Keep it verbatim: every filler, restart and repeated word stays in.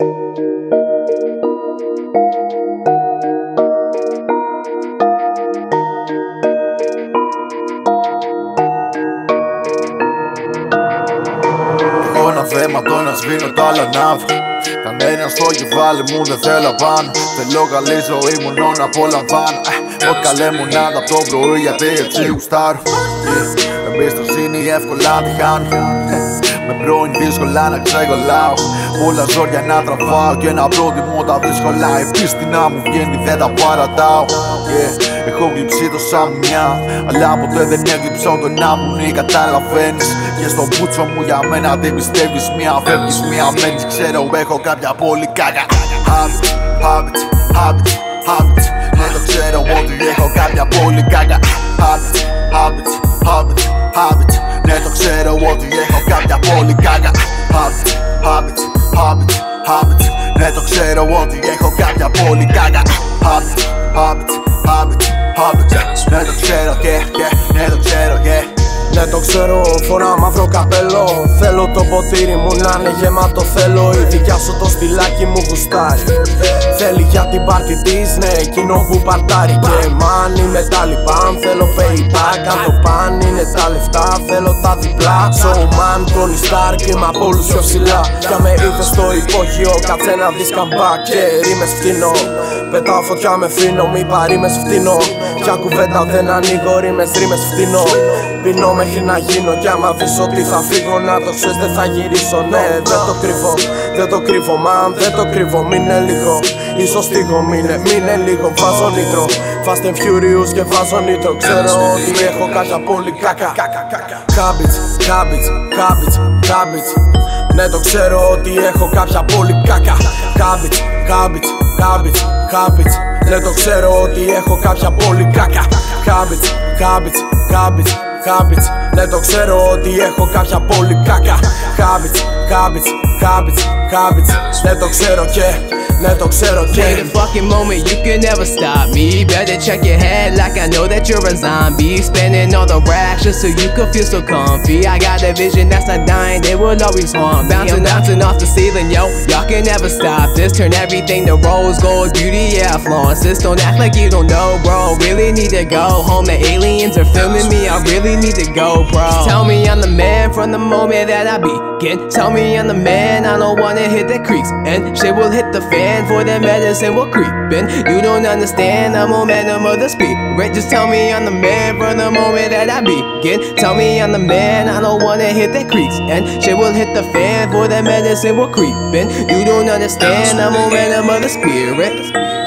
Θέματο να σβήνω τα άλλα ναύ. Κανένας στο κεφάλι μου δεν θέλω παν. Θέλω καλή ζωή μου να απολαμβάνω. Ό,τι καλέ μου να τα απ' το πρωί γιατί έτσι γουστάρω. Εμπιστοσύνη εύκολα τη χάνω. Με πρώην δύσκολα να ξεγολάω. Πολλά ζόρια να τραβάω και να προτιμώ τα δύσκολα. Η πίστη να μου βγαίνει δεν τα παρατάω. Έχω γλυψεί το σαν μια, αλλά ποτέ δεν έγλυψα τον άμμον ή καταλαβαίνεις. Και στο μπούτσο μου για μένα δεν πιστεύεις, μία φεύγεις, μία μένεις. Ξέρω έχω κάποια πολύ κακά habits, habits, habits, habits. Δεν το ξέρω ότι έχω κάποια πολύ κακά habits, habits, habits, habits. Δεν το ξέρω ότι έχω κάποια πολύ κακά habits, habits, habits, habits. Δεν το ξέρω ότι έχω κάποια πολύ κακά habits, habits, habits, habits. Δεν το ξέρω και, δεν το ξέρω και. Δεν το ξέρω, φορά μαύρο καπέλο. Θέλω το ποτήρι μου να είναι γεμάτο. Θέλω η δικιά σου το στυλάκι μου γουστάρει. Θέλει για την πάρτι της, ναι, εκείνο που παρτάρει. Και μάνι με τα λιπάν, θέλω payback. Αν το παν είναι τα λεφτά, θέλω τα διπλά. Showman, Tony Stark, είμαι απ' όλους πιο ψηλά. Κι αν με είδες στο υπόγειο, κάτσε να δεις comeback. Και ρίμες φτύνω, πετάω φωτιά με φρύνω. Μη παρήμες φτύνω, κι αν κουβέντα δεν ανοίγω. Ρίμες, ρίμες φτύνω. Πεινώ μέχρι να γίνω κι άμα δεις ότι θα φύγω να το ξέρεις δεν θα γυρίσω. Ναι, δεν το κρύβω, δεν το κρύβω, μαν δεν το κρύβω. Μείνε λίγο, ίσως τίγω, μείνε, μείνε λίγο. Βάζω νήτρο, Fast and Furious και βάζω νήτρο. Ξέρω ότι έχω κάποια πολύ κάκα. Habits, habits, habits, habits. Ναι, το ξέρω ότι έχω κάποια πολύ κάκα. Habits, habits, habits, habits. Ναι, το ξέρω ότι έχω κάποια πολύ κάκα. Habits, habits, habits. Habits, ναι το ξέρω ότι έχω κάποια πολύ κάκα. Habits, habits, habits, habits. Ναι το ξέρω και, ναι το ξέρω και. Take the fucking moment, you can never stop me. Better check your head like I know that you're a zombie. Spending all the racks just so you can feel so comfy. I got a vision that's not dying, it will always haunt me. Bouncing, bouncing off the ceiling, yo, y'all can never stop this. Turn everything to rose gold, beauty, yeah, I flaunt this. Don't act like you don't know, bro, really need to go home. The aliens are filming me, I really need to go, bro. Just tell me I'm the man from the moment that I begin. Tell me I'm the man, I don't wanna hit the creeks. And shit will hit the fan for the medicine will creep in. You don't understand the momentum of the speed, right? Just tell me I'm the man from the moment that I begin. Tell me I'm the man, I don't wanna hit the creeks. And shit will hit the fan for the medicine will creep in. You don't understand the momentum of the spirit.